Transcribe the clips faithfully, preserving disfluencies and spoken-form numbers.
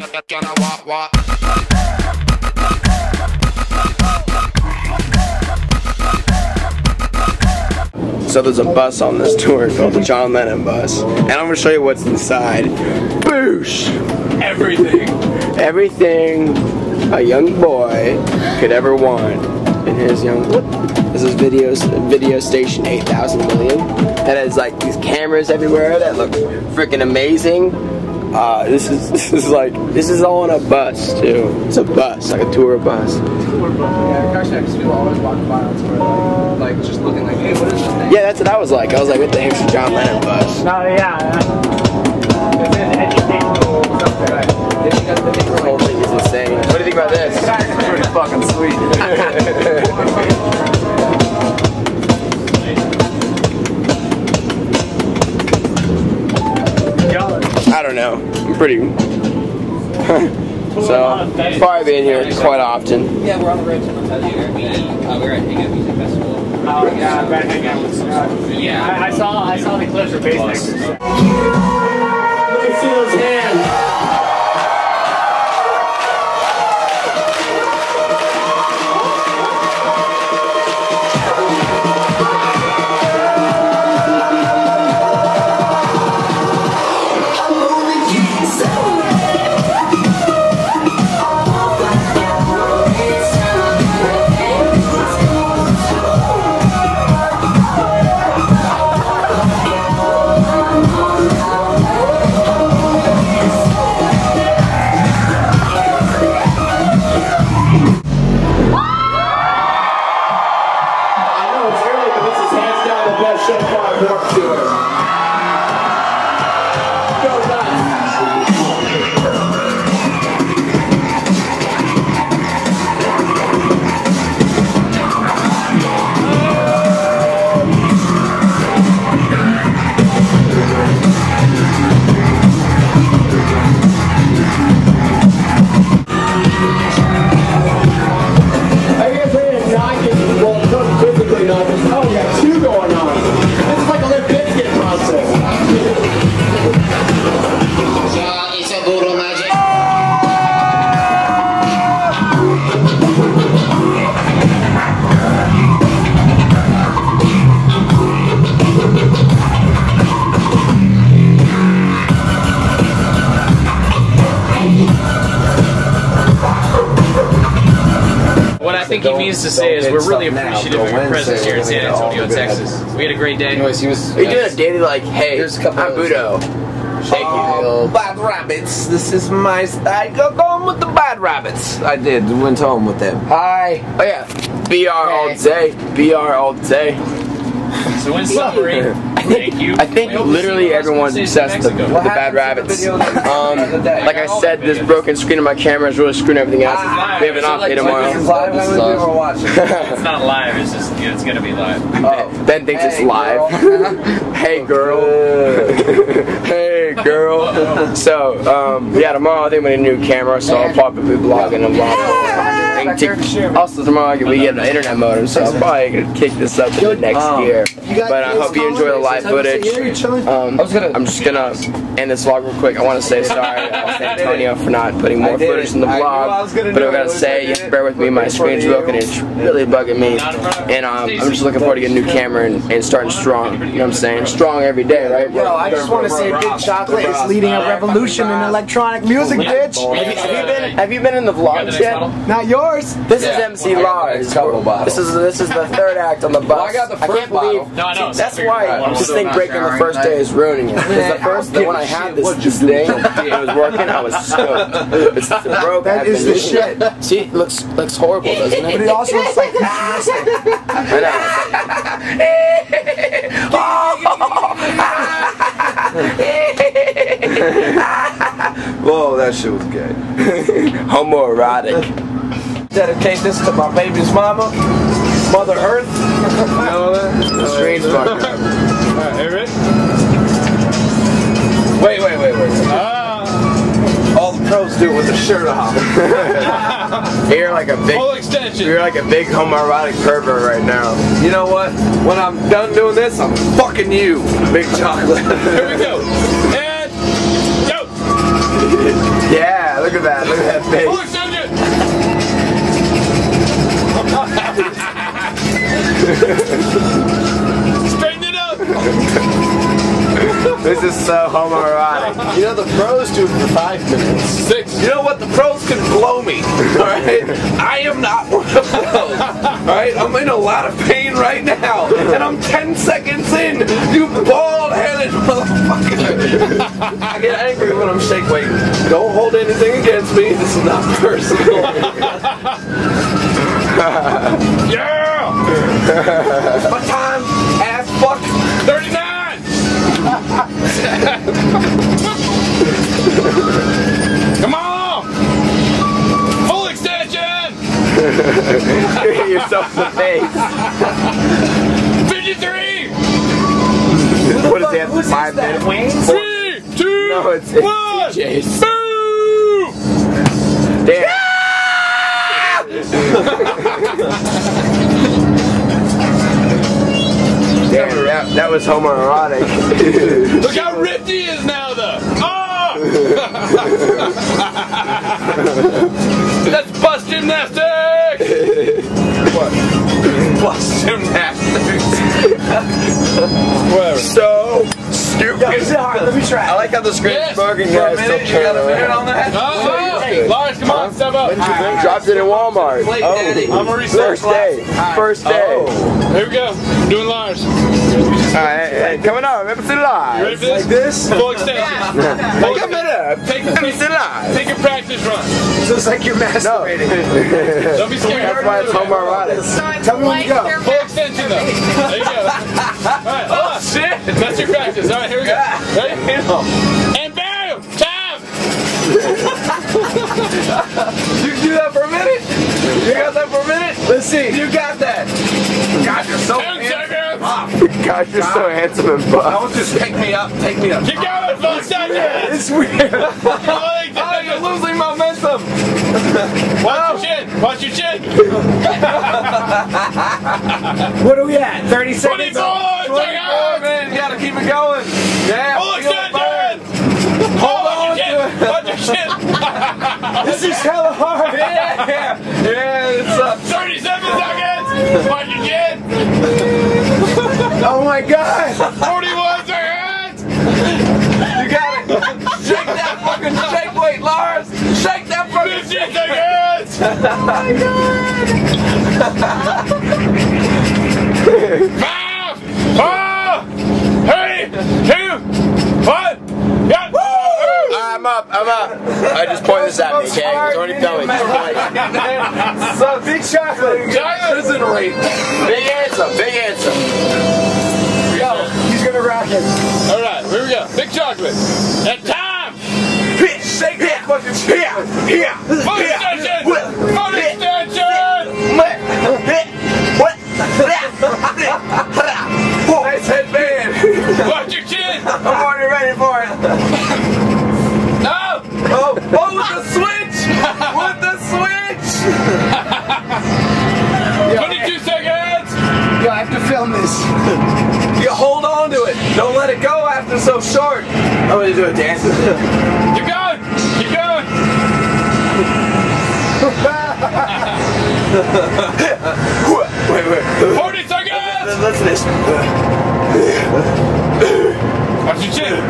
So there's a bus on this tour called the John Lennon bus, and I'm gonna show you what's inside. Boosh! Everything! Everything a young boy could ever want in his young... This is video, video station eight thousand million. That has like these cameras everywhere that look freaking amazing. Uh, this is this is like this is all on a bus too. It's a bus, like a tour bus. Tour bus. Yeah, gosh, yeah, because people always walk by on tour, like, like just looking like, hey, what is this thing? Yeah, that's what I was like. I was like, what the heck's the John Lennon bus? No, yeah. The whole thing is insane. What do you think about this? It's pretty fucking sweet. I don't know. I'm pretty. So, probably been here quite often. Yeah, we're on the road to Montana. We were at Hangout Music Festival. Oh, yeah, I'm at Hangout Music Festival. Yeah. I saw, I saw the clips for bass next to this. Look at Steel's hand. I think he means to say is we're really appreciative of your presence here in San Antonio, Texas. We had a great day. We did a daily like, hey, I'm Budo. Thank you. Bad Rabbits. This is my I go home with the Bad Rabbits. I did. Went home with them. Hi. Oh yeah. B R all day. B R all day. So in summary, thank you. I think literally everyone's obsessed with the Bad Rabbits. Um, like I said, this broken screen of my camera is really screwing everything out. We have an off day tomorrow. It's not live. It's just it's gonna be live. Oh, Ben thinks it's live. Hey girl. Hey girl. So um, yeah, tomorrow I think we need a new camera, so I'll probably be vlogging and vlogging. Also tomorrow we get an internet modem, so I'm probably gonna kick this up to the next um, year. But I hope you enjoy the live footage. Um, I'm just gonna end this vlog real quick. I want to say sorry to San Antonio for not putting more footage in the vlog, but I'm gonna say, yeah, bear with me. My screen's broken and it's really bugging me. And um, I'm just looking forward to getting a new camera and, and starting strong. You know what I'm saying? Strong every day, right? Yo, I just want to say Big Chocolate is leading a revolution in electronic music, bitch. Have you, have you been? Have you been in the vlogs yet? Not yours. This yeah. is M C well, Lars. This is this is the third act on the bus. Well, I got the first I can't bottle. Believe, no, I know, that's why I just think breaking the first day is ruining it. Because the first day when I had this thing, it was working. I was stoked. It's broke. That is the shit. See, it looks looks horrible, doesn't it? But it also looks like ass. Whoa, that shit was gay. Homoerotic. Dedicate this to my baby's mama, Mother Earth. The screen's fucked up. Alright, Eric? Wait, wait, wait, wait. Uh, All the pros do it with a shirt off. You're like a big full extension. You're like a big homoerotic pervert right now. You know what? When I'm done doing this, I'm fucking you. Big Chocolate. Here we go. And go! Yeah, Look at that, look at that face. Oh, send it! Straighten it up! This is so homoerotic. You know, the pros do it for five minutes. Six. You know what? The pros can blow me. Alright? I am not one of those. Alright? I'm in a lot of pain right now. And I'm ten seconds in. You bald-headed motherfucker. I get angry when I'm shake weight. Don't hold anything against me. This is not personal. Yeah! My time, ass fuck. thirty-nine! Come on! Full extension! Hit yourself in the face. fifty-three! What is that? Five minutes? Wings? Two, no, it's, it's one, D Js. Boom! Damn. Yeah! Damn, that, that was homoerotic. Look how ripped he is now, though. Oh! That's bus gymnastics! What? Bus gymnastics. So... Yeah, this is hard. Let me try. I like how the screen's yes. smoking for a minute. You got a minute on that? Oh, hey. Lars, come on, step up. When did you right. Dropped it in Walmart. Oh, I'm gonna research. First day. Right. First day. Oh. Here we go. I'm doing Lars. Alright, hey, coming up. Remember to Lars. You ready for this? Like this? Full extension. Yeah. Full extension. Take a minute. Take a practice run. So it's like you're masturbating. No. Don't be scared. That's why it's homoerotic. Tell me when you go. Full extension, though. There you go. Alright, oh, shit. That's your practice. Alright, here we go. Ready? And bam! Time! You do that for a minute? You got that for a minute? Let's see. You got that. God, you're so handsome. Oh, God, you're God. So handsome and buff. That was just take me up, take me up. Keep going, folks. It's weird. Oh, you're losing momentum. Watch your chin. Watch your chin. What are we at? thirty seconds. twenty-four, twenty-four, man. You gotta keep it going. Yeah. Hold on to it. Watch your chin. This is hella hard. Yeah. Yeah. It's uh, thirty-seven seconds. Watch your chin. Oh my God. forty-one seconds. You got it. Shake that fucking shake weight, Lars. Shake that fucking shake weight. Oh my God. Five, four, three, two, one. Yeah. I'm up. I'm up. I just point this at me, okay? It's already going. So Big Chocolate. Prison rate. Big answer. Big answer. He's gonna rock it. All right, here we go. Big Chocolate. At time. Hit, shake that fucking shit. Here, foot extension. Foot extension. What? Nice headband. Watch your chin. I'm already ready for it. No. Oh, oh, with the switch. With the switch. twenty-two seconds. Yo, I have to film this. You hold on to it. Don't let it go after so short. I'm going to do a dance. Keep going. Keep going. Wait, wait. forty seconds. Let's finish. Watch your chin.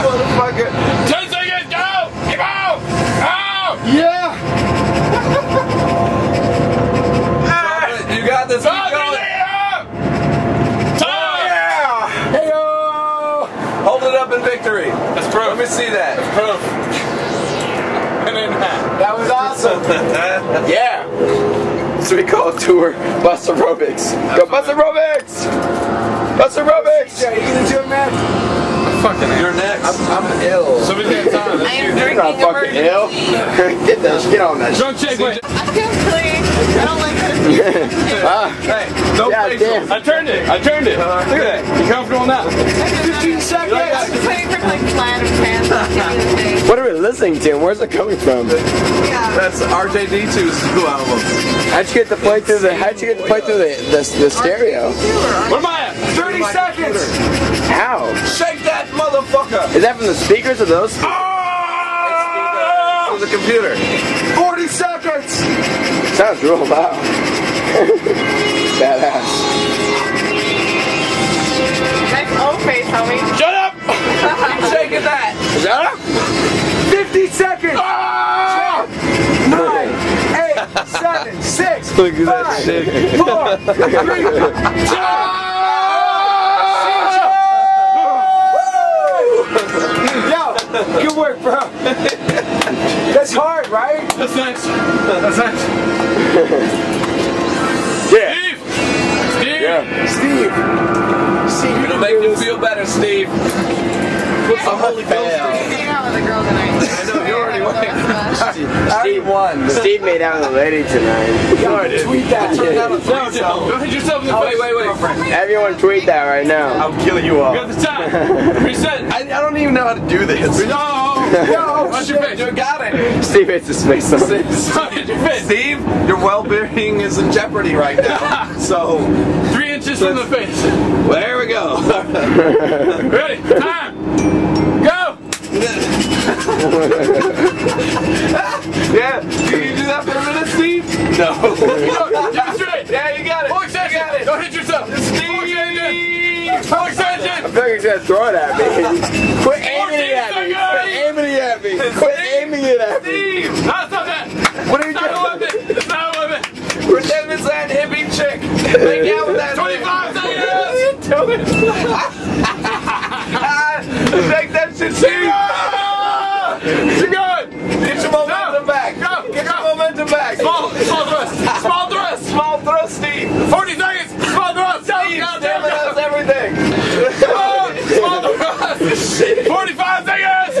Motherfucker. ten seconds. Go. Keep out. Out. Yeah. Let's keep going. Time! Yeah! Hey-o! Hold it up in victory. That's proof. Let me see that. That's proof. And then that. That was awesome. Yeah. So we call it tour bus aerobics. Go bus aerobics! Bus aerobics! Yeah, you gonna do it, man? Fucking you're next. I'm, I'm ill. Somebody get time. I am drinking. You're not fucking ill. Get that. Get on that. Drunk shake weight. I feel clear. I don't like this. Ah, hey, don't yeah, damn. I turned it. I turned it. Uh, Look at that. You comfortable now? fifteen seconds. Like I was waiting for like flat or trans. What are we listening to? And where's it coming from? Yeah. That's R J D two's new album. How'd you get to play through the? How'd you get to play through the the, the stereo? Where am I at? thirty seconds. How? Shake that. Is that from the speakers or those? Speakers? Oh! It's speakers. It's from the computer. forty seconds! Sounds real loud. Badass. Nice old face, homie. Shut up! Keep shaking that. Shut up! fifty seconds! Oh! nine, eight, seven, six, look at five, that shit. four, three, two, oh! Good work, bro. That's hard, right? That's nice. That's nice. Yeah. Steve! Steve! Yeah. Steve! Steve, you're make me feel better, Steve. What's the holy goal? Steve out with a girl tonight. I know, you already won. Steve won. Steve made out with a lady tonight. Y'all tweet that. Turn that on Twitter. Go hit yourself in the face. Wait, wait, wait. Everyone tweet that right now. I'll kill you all. You got the time. Reset. I, I don't even know how to do this. No! No! Watch your face. You got it. Steve hates his face. Steve, your well-being is in jeopardy right now. So, three inches from the face. There we go. Ready? Time! Yeah, can you do that for a minute, Steve? No. Get straight. Yeah, you got it. Full extension. You got it. Don't hit yourself. Steve. Full extension. Full extension. I feel like he's gonna throw it at me. Quit aiming it at me. Quit aiming it at me. Quit aiming it at me. Steve. No, stop that. What are you doing? It's not a limit. Pretend this that hippie chick. Make out with that. twenty-five seconds. Do it. Take that shit, Steve. She got it! Get your momentum back! Go! Get your momentum back! Small, small thrust! Small thrust! Small thrust, Steve! forty seconds! Small thrust! Steve, stamina does everything! Oh, small thrust! forty-five seconds!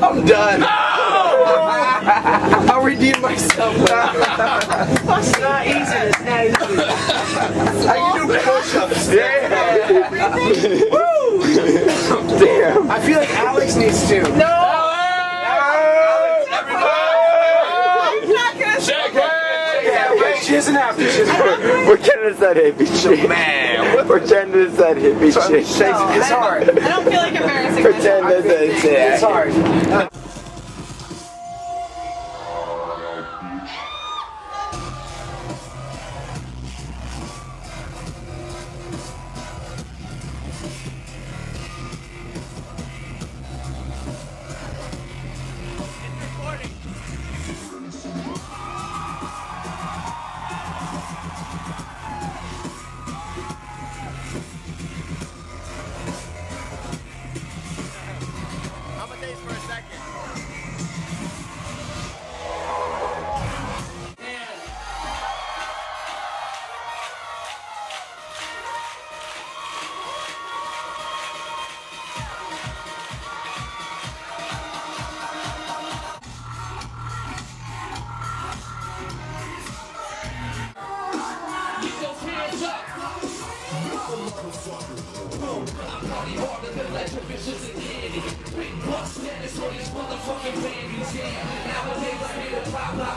I'm done! Oh. I'll redeem myself. It's not easy. It's not easy. I can do push-ups. Yeah! Woo! Damn! I feel like Alex needs to. No! She isn't after. She isn't after. Pretend it's that hippie chick. Man, pretend it's that hippie so chick. No, it's hard. I don't feel like embarrassing. Pretend it's that it's, yeah. It's hard. Uh, Big bucks, man, it's all these motherfucking babies, yeah. Nowadays I hear the problem.